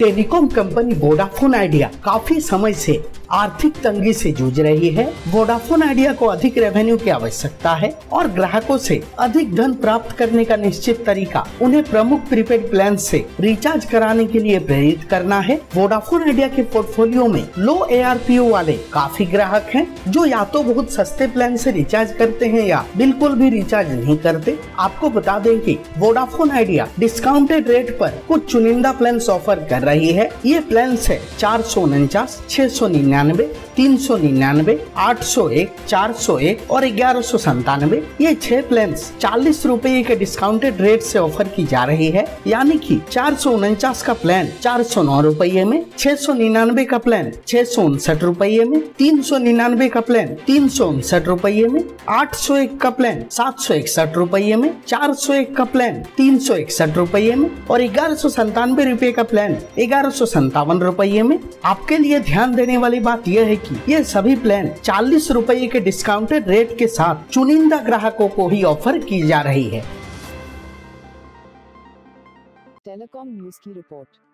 Telecom company Vodafone idea काफी समय से आर्थिक तंगी से जूझ रही है। वोडाफोन आइडिया को अधिक रेवेन्यू की आवश्यकता है और ग्राहकों से अधिक धन प्राप्त करने का निश्चित तरीका उन्हें प्रमुख प्रीपेड प्लान से रिचार्ज कराने के लिए प्रेरित करना है। वोडाफोन आइडिया के पोर्टफोलियो में लो ARPU वाले काफी ग्राहक हैं, जो या तो बहुत सस्ते प्लान से रिचार्ज करते हैं या बिल्कुल भी रिचार्ज नहीं करते। आपको बता दें कि वोडाफोन आइडिया डिस्काउंटेड रेट पर कुछ चुनिंदा प्लान ऑफर कर रही है। ये प्लान है 449, 699, 399, 801, 401 और 1197। ये 6 प्लान 40 रूपए के डिस्काउंटेड रेट से ऑफर की जा रही है, यानी कि 449 का प्लान 409 रूपये में, 699 का प्लान 659 रूपये में, 399 का प्लान 359 रूपये में, 801 का प्लान 761 रूपये में, 401 का प्लान 361 रूपये में और 1197 रूपये का प्लान 1157 रूपये में। आपके लिए ध्यान देने वाली बात यह है कि ये सभी प्लान 40 रूपये के डिस्काउंटेड रेट के साथ चुनिंदा ग्राहकों को ही ऑफर की जा रही है। टेलीकॉम न्यूज की रिपोर्ट।